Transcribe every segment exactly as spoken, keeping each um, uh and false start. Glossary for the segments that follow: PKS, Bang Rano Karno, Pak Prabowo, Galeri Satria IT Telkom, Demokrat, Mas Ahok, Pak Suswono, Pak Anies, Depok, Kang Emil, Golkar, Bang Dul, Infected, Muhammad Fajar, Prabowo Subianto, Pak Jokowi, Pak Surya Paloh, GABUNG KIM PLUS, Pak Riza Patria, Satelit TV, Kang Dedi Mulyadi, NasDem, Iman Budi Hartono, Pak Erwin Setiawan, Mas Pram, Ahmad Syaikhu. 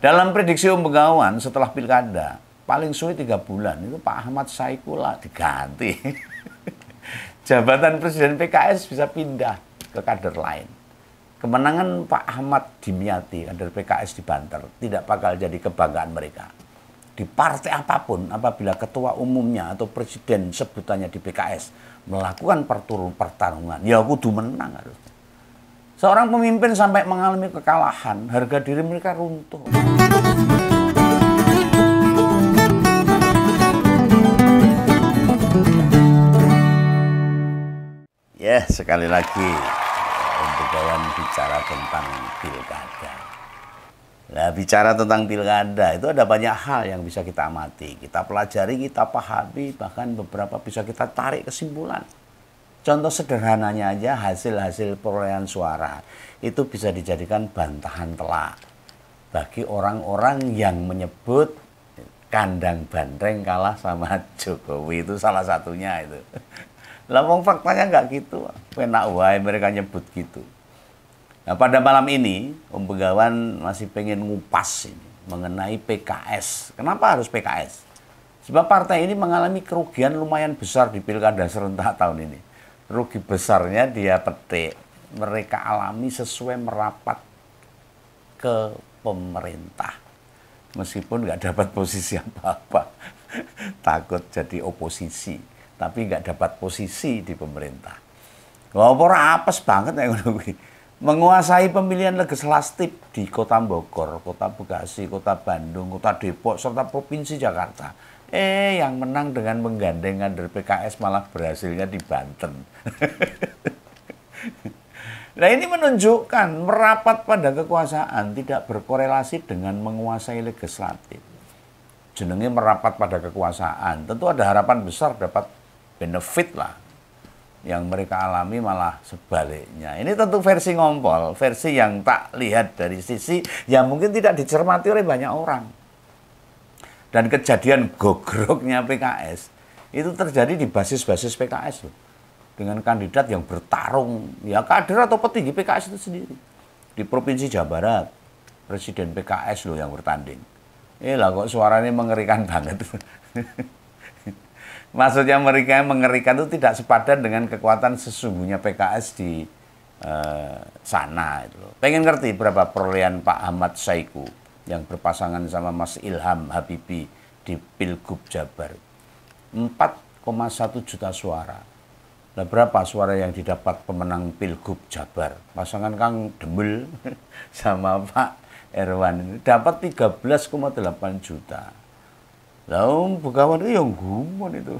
Dalam prediksi Om Begawan setelah pilkada, paling sulit tiga bulan, itu Pak Ahmad Syaikhu lah diganti. Jabatan Presiden P K S bisa pindah ke kader lain. Kemenangan Pak Ahmad Dimyati, kader P K S di Banter, tidak bakal jadi kebanggaan mereka. Di partai apapun, apabila ketua umumnya atau presiden sebutannya di P K S melakukan pertarungan, ya kudu menang harusnya. Seorang pemimpin sampai mengalami kekalahan, harga diri mereka runtuh. Ya, sekali lagi Om Begawan bicara tentang pilkada. Nah, bicara tentang pilkada itu ada banyak hal yang bisa kita amati, kita pelajari, kita pahami, bahkan beberapa bisa kita tarik kesimpulan. Contoh sederhananya aja, hasil-hasil perolehan suara itu bisa dijadikan bantahan telak bagi orang-orang yang menyebut kandang banteng kalah sama Jokowi, itu salah satunya itu. Lawang faktanya nggak gitu, penak wae mereka nyebut gitu. Nah, pada malam ini Om Begawan masih pengen ngupas ini mengenai P K S. Kenapa harus P K S? Sebab partai ini mengalami kerugian lumayan besar di pilkada serentak tahun ini. Rugi besarnya dia petik, mereka alami sesuai merapat ke pemerintah. Meskipun nggak dapat posisi apa-apa, takut jadi oposisi, tapi nggak dapat posisi di pemerintah. Walaupun apes banget yang menguasai pemilihan legislatif di Kota Bogor, Kota Bekasi, Kota Bandung, Kota Depok, serta Provinsi Jakarta. Eh, yang menang dengan menggandeng kader P K S malah berhasilnya di Banten. Nah, ini menunjukkan merapat pada kekuasaan tidak berkorelasi dengan menguasai legislatif. Jenenge merapat pada kekuasaan, tentu ada harapan besar dapat benefit lah. Yang mereka alami malah sebaliknya. Ini tentu versi ngompol, versi yang tak lihat dari sisi yang mungkin tidak dicermati oleh banyak orang. Dan kejadian gogroknya P K S itu terjadi di basis-basis P K S loh. Dengan kandidat yang bertarung, ya kader atau petinggi P K S itu sendiri. Di Provinsi Jawa Barat, Presiden P K S loh yang bertanding. Eh lah kok suaranya mengerikan banget. Maksudnya mereka mengerikan itu tidak sepadan dengan kekuatan sesungguhnya P K S di eh, sana. Itu. Pengen ngerti berapa perolehan Pak Ahmad Syaikhu yang berpasangan sama Mas Ilham Habibie di Pilgub Jabar? empat koma satu juta suara. Nah, berapa suara yang didapat pemenang Pilgub Jabar? Pasangan Kang Demul sama Pak Erwin dapat tiga belas koma delapan juta. Lalu Begawan itu yang gumun itu.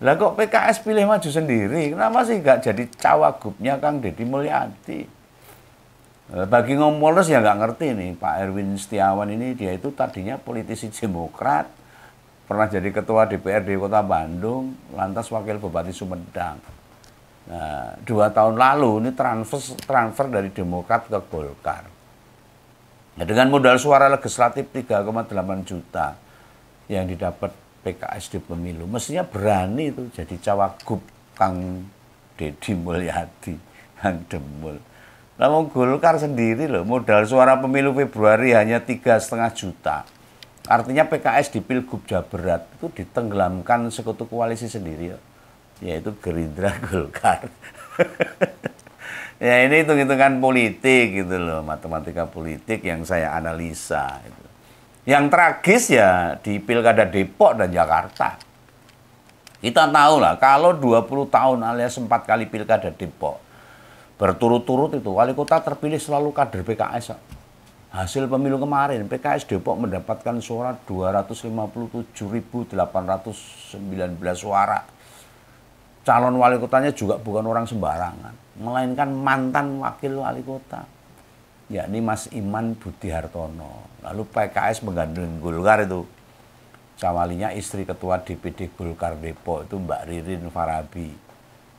Lah kok P K S pilih maju sendiri? Kenapa sih nggak jadi cawagupnya Kang Dedi Mulyadi? Bagi ngompolos ya nggak ngerti nih. Pak Erwin Setiawan ini dia itu tadinya politisi Demokrat, pernah jadi ketua D P R D Kota Bandung, lantas wakil bupati Sumedang. Nah, dua tahun lalu ini transfer transfer dari Demokrat ke Golkar. Nah, dengan modal suara legislatif tiga koma delapan juta. Yang didapat P K S di pemilu, mestinya berani itu jadi cawagup Kang Dedi Mulyadi, Kang Demul. Namun Golkar sendiri loh, modal suara pemilu Februari hanya tiga setengah juta. Artinya P K S di Pilgub Jawa Barat itu ditenggelamkan sekutu koalisi sendiri, yaitu Gerindra Golkar. Ya ini hitung-hitungan politik gitu loh, matematika politik yang saya analisa. Gitu. Yang tragis ya di pilkada Depok dan Jakarta. Kita tahu lah kalau dua puluh tahun alias empat kali pilkada Depok berturut-turut itu wali kota terpilih selalu kader P K S. Hasil pemilu kemarin P K S Depok mendapatkan suara dua ratus lima puluh tujuh ribu delapan ratus sembilan belas suara. Calon wali kotanya juga bukan orang sembarangan, melainkan mantan wakil wali kota, yakni Mas Iman Budi Hartono. Lalu P K S menggandeng Golkar itu. Cawalinya istri ketua D P D Golkar Depok itu Mbak Ririn Farabi.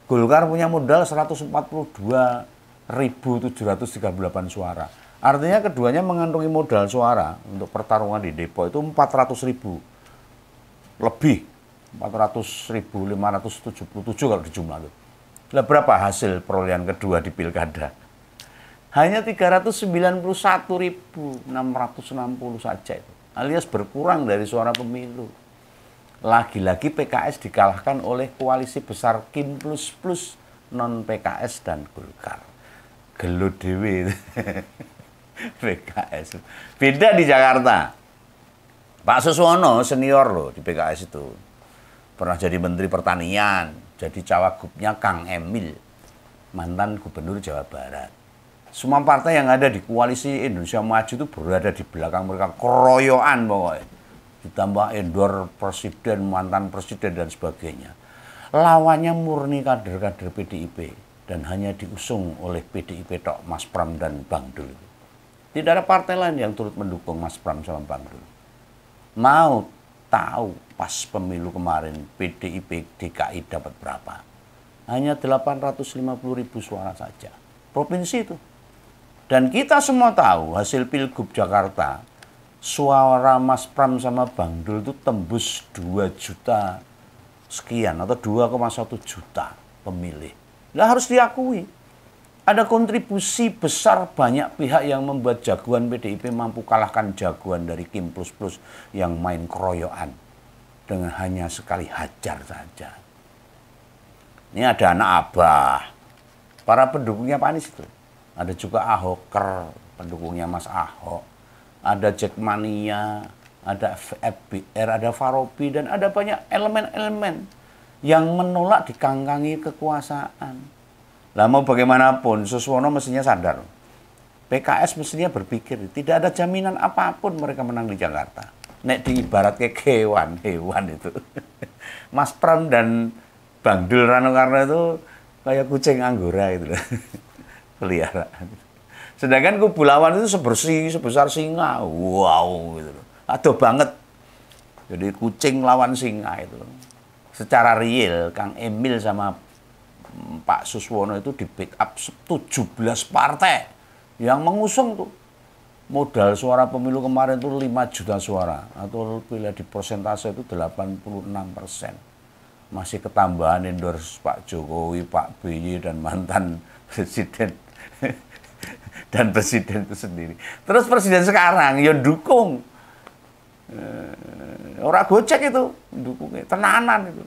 Golkar punya modal seratus empat puluh dua ribu tujuh ratus tiga puluh delapan suara. Artinya keduanya mengantungi modal suara untuk pertarungan di Depok itu empat ratus ribu. Lebih empat ratus ribu lima ratus tujuh puluh tujuh kalau dijumlah itu. Lah berapa hasil perolehan kedua di pilkada? hanya tiga ratus sembilan puluh satu ribu enam ratus enam puluh saja itu, alias berkurang dari suara pemilu. Lagi-lagi P K S dikalahkan oleh koalisi besar Kim plus plus non P K S dan Golkar. Gelut dewe P K S. Beda di Jakarta. Pak Suswono senior loh di P K S itu. Pernah jadi Menteri Pertanian, jadi cawagupnya Kang Emil, mantan Gubernur Jawa Barat. Semua partai yang ada di koalisi Indonesia Maju itu berada di belakang mereka, keroyokan pokoknya. Ditambah endorse presiden, mantan presiden, dan sebagainya. Lawannya murni kader-kader P D I P, dan hanya diusung oleh P D I P tok, Mas Pram dan Bang Dul. Tidak ada partai lain yang turut mendukung Mas Pram sama Bang Dul. Mau tahu pas pemilu kemarin P D I P D K I dapat berapa? Hanya delapan ratus lima puluh ribu suara saja. Provinsi itu. Dan kita semua tahu hasil Pilgub Jakarta, suara Mas Pram sama Bang Dul itu tembus dua juta sekian atau dua koma satu juta pemilih. Nah, harus diakui. Ada kontribusi besar banyak pihak yang membuat jagoan P D I P mampu kalahkan jagoan dari Kim Plus Plus yang main keroyokan dengan hanya sekali hajar saja. Ini ada anak Abah, para pendukungnya Pak Anies itu. Ada juga Ahoker, pendukungnya Mas Ahok. Ada Jackmania, ada F B R, ada Farobi, dan ada banyak elemen-elemen yang menolak dikangkangi kekuasaan. Lah mau bagaimanapun Suswono mestinya sadar, P K S mestinya berpikir tidak ada jaminan apapun mereka menang di Jakarta. Nek diibarat kayak hewan, hewan itu. Mas Pram dan Bang Dul Rano Karno itu kayak kucing anggora itu, peliharaan. Sedangkan kubu lawan itu sebersih sebesar singa, wow gitu, aduh banget. Jadi kucing lawan singa itu. Secara real Kang Emil sama Pak Suswono itu di pick up tujuh belas partai yang mengusung tuh. Modal suara pemilu kemarin itu lima juta suara, atau bila di persentase itu delapan puluh enam persen. Masih ketambahan endorse Pak Jokowi, Pak B Y dan mantan presiden dan presiden itu sendiri. Terus presiden sekarang ya dukung. Orang gocek itu dukungnya, tenanan itu.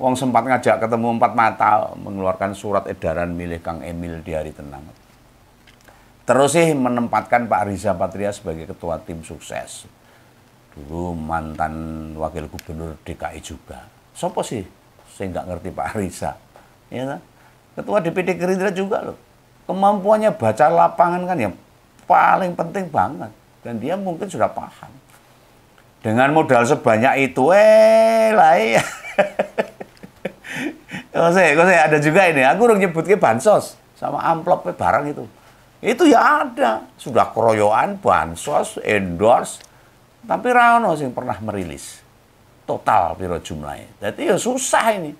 Wong sempat ngajak ketemu empat mata, mengeluarkan surat edaran milik Kang Emil di hari tenang. Terus sih menempatkan Pak Riza Patria sebagai ketua tim sukses. Dulu mantan wakil gubernur D K I juga. Sopo sih? Saya nggak ngerti Pak Riza. Ya, ketua D P D Gerindra juga loh. Kemampuannya baca lapangan kan yang paling penting banget. Dan dia mungkin sudah paham. Dengan modal sebanyak itu, eh lah iya. Kosek, kosek, ada juga ini, aku udah nyebutnya bansos sama amplopnya barang itu. Itu ya ada, sudah keroyokan, bansos, endorse, tapi rano yang pernah merilis total piro jumlahnya. Jadi ya susah ini,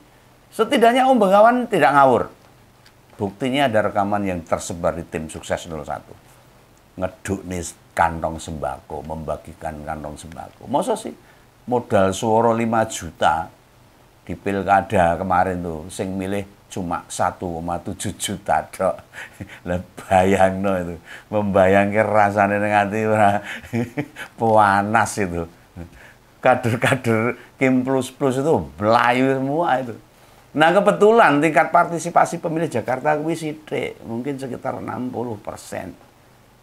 setidaknya Om Begawan tidak ngawur. Buktinya ada rekaman yang tersebar di tim sukses nol satu. Ngeduk nih kantong sembako, membagikan kantong sembako. Masa sih modal suara lima juta, di pilkada kemarin tuh, sing milih cuma satu koma tujuh juta dok. Bayang no itu, membayangkan rasanya nanti panas itu. Kader-kader Kim Plus Plus itu melayu semua itu. Nah kebetulan tingkat partisipasi pemilih Jakarta kuwi sithik, mungkin sekitar enam puluh persen.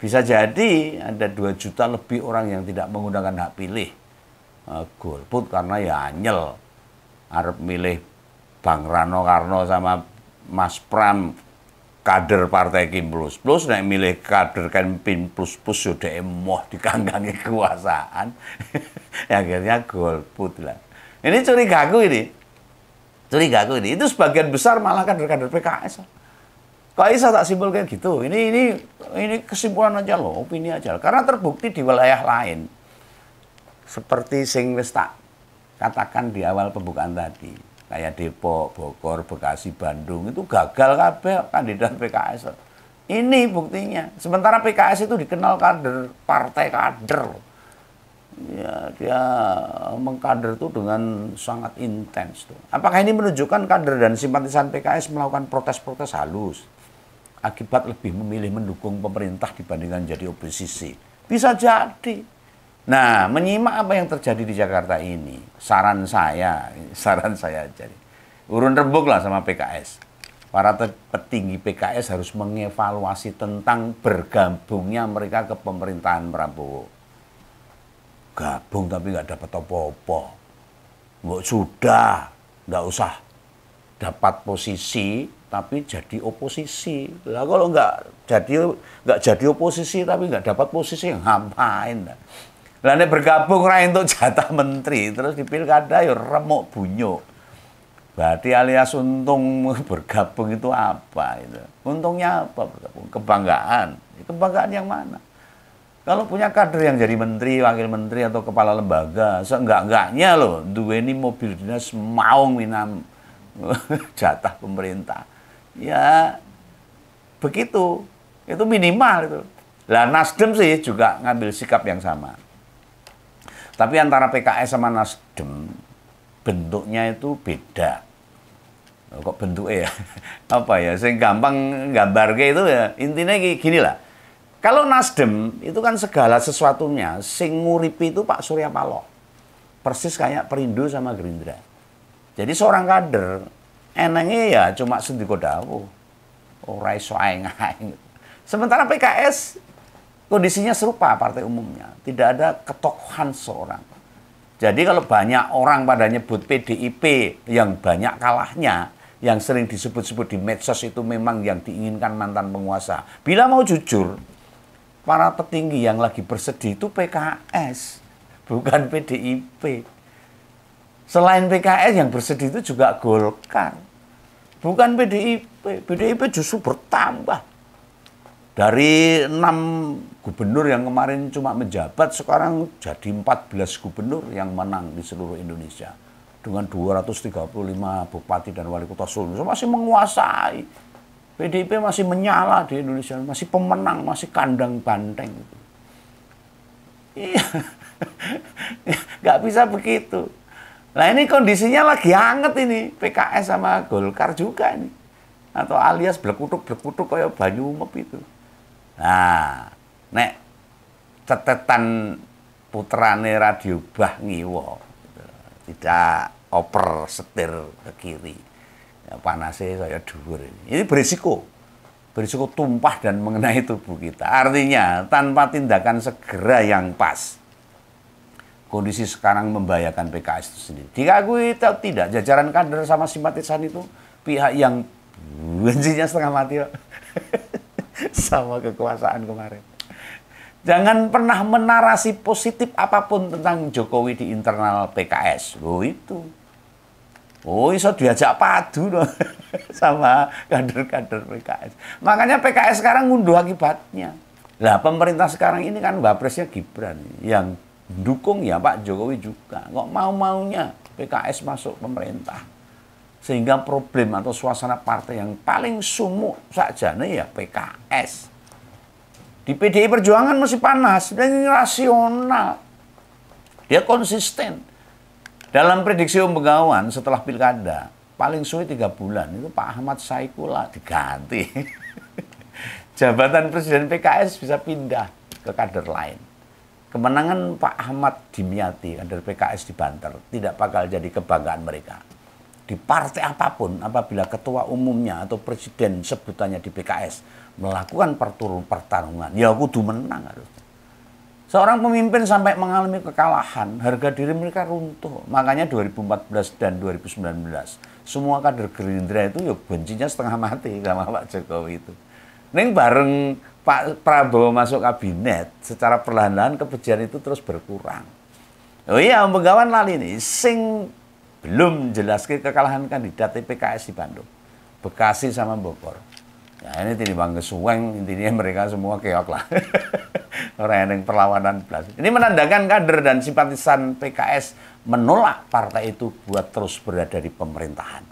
Bisa jadi ada dua juta lebih orang yang tidak menggunakan hak pilih uh, golput karena ya anyel. Arep milih Bang Rano Karno sama Mas Pram kader partai Kim Plus Plus, naik milih kader Kim Plus Plus sudah emoh dikangkangi kekuasaan. Akhirnya golput lah. Ini curigaku ini. Curigaku ini. Itu sebagian besar malah kader-kader P K S. Kok bisa tak simpel kayak gitu? Ini ini ini kesimpulan aja loh, opini aja. Karena terbukti di wilayah lain seperti sing wis tak katakan di awal pembukaan tadi, kayak Depok, Bogor, Bekasi, Bandung, itu gagal kabeh kandidat P K S. Ini buktinya. Sementara P K S itu dikenal kader, partai kader. Ya, dia mengkader itu dengan sangat intens. Tuh. Apakah ini menunjukkan kader dan simpatisan P K S melakukan protes-protes halus? akibat lebih memilih mendukung pemerintah dibandingkan jadi oposisi. Bisa jadi. Nah, menyimak apa yang terjadi di Jakarta ini, saran saya, saran saya jadi, urun rembuk lah sama P K S. Para petinggi P K S harus mengevaluasi tentang bergabungnya mereka ke pemerintahan Prabowo. Gabung tapi nggak dapat apa-apa. Sudah, nggak usah dapat posisi, tapi jadi oposisi. Lah kalau nggak jadi nggak jadi oposisi, tapi nggak dapat posisi, ngapain? Lah nek bergabung ra entuk jatah menteri, terus di pilkada ya remuk bunyuk. Berarti alias untung bergabung itu apa itu? Untungnya apa bergabung? Kebanggaan. Kebanggaan yang mana? Kalau punya kader yang jadi menteri, wakil menteri atau kepala lembaga, seenggak-enggaknya loh duweni mobil dinas maung minam jatah pemerintah. Ya begitu. Itu minimal itu. Lah NasDem sih juga ngambil sikap yang sama. Tapi antara P K S sama NasDem bentuknya itu beda. Kok bentuknya ya? Apa ya? Saya gampang gambarke itu ya. Intinya gini lah. Kalau NasDem itu kan segala sesuatunya sing nguripi itu Pak Surya Paloh. Persis kayak Perindo sama Gerindra. Jadi seorang kader enangnya ya cuma sendiko dawuh. Ora iso aeng-aeng. Sementara P K S kondisinya serupa partai umumnya. Tidak ada ketokohan seorang. Jadi kalau banyak orang pada nyebut P D I P yang banyak kalahnya, yang sering disebut-sebut di medsos itu memang yang diinginkan mantan penguasa. Bila mau jujur, para petinggi yang lagi bersedih itu P K S, bukan P D I P. Selain P K S yang bersedih itu juga Golkar, bukan P D I P. P D I P justru bertambah. Dari enam gubernur yang kemarin cuma menjabat, sekarang jadi empat belas gubernur yang menang di seluruh Indonesia. Dengan dua ratus tiga puluh lima bupati dan wali kota seluruh Indonesia masih menguasai. P D I P masih menyala di Indonesia, masih pemenang, masih kandang banteng. Iya, nggak bisa begitu. Nah ini kondisinya lagi hangat ini, P K S sama Golkar juga ini. Atau alias blekutuk-blekutuk kayak banyu umep itu. Nah, nek cetetan putrane radio bah ngiwo, tidak oper setir ke kiri, panasnya saya dhuwur ini. Ini berisiko, berisiko tumpah dan mengenai tubuh kita. Artinya tanpa tindakan segera yang pas, kondisi sekarang membahayakan P K S itu sendiri. Diakui atau tidak, jajaran kader sama simpatisan itu pihak yang bencinya setengah mati sama kekuasaan kemarin. Jangan pernah menarasi positif apapun tentang Jokowi di internal P K S. Oh itu, oh iso diajak padu loh sama kader-kader P K S. Makanya P K S sekarang ngunduh akibatnya. Lah pemerintah sekarang ini kan wapresnya Gibran, yang dukung ya Pak Jokowi juga. Kok mau-maunya P K S masuk pemerintah? Sehingga problem atau suasana partai yang paling sumuk sakjane ya P K S. Di P D I Perjuangan masih panas, dan ini rasional. Dia konsisten. Dalam prediksi Om Begawan setelah pilkada, paling suwe tiga bulan, itu Pak Ahmad Syaikhu lah diganti. Jabatan Presiden P K S bisa pindah ke kader lain. Kemenangan Pak Ahmad Dimyati, kader P K S di Banter, tidak bakal jadi kebanggaan mereka. Di partai apapun, apabila ketua umumnya atau presiden sebutannya di P K S melakukan pertarungan, ya kudu menang harusnya. Seorang pemimpin sampai mengalami kekalahan, harga diri mereka runtuh. Makanya dua ribu empat belas dan dua ribu sembilan belas, semua kader Gerindra itu ya bencinya setengah mati sama Pak Jokowi itu. Neng bareng Pak Prabowo masuk kabinet, secara perlahan-lahan kebencian itu terus berkurang. Oh iya, Om Begawan lali nih, sing belum jelas kekalahan kandidat P K S di Bandung, Bekasi sama Bogor. Ya ini tinimbang kesuweng, intinya mereka semua keok lah. Orang yang perlawanan belas. Ini menandakan kader dan simpatisan P K S menolak partai itu buat terus berada di pemerintahan.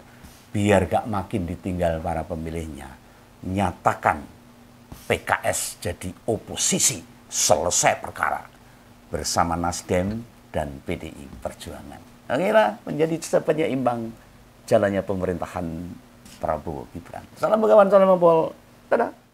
Biar gak makin ditinggal para pemilihnya. Nyatakan P K S jadi oposisi, selesai perkara. Bersama NasDem dan P D I Perjuangan. Akhirnya menjadi penyeimbang jalannya pemerintahan Prabowo Gibran. Salam Begawan, salam Mempol. Dadah.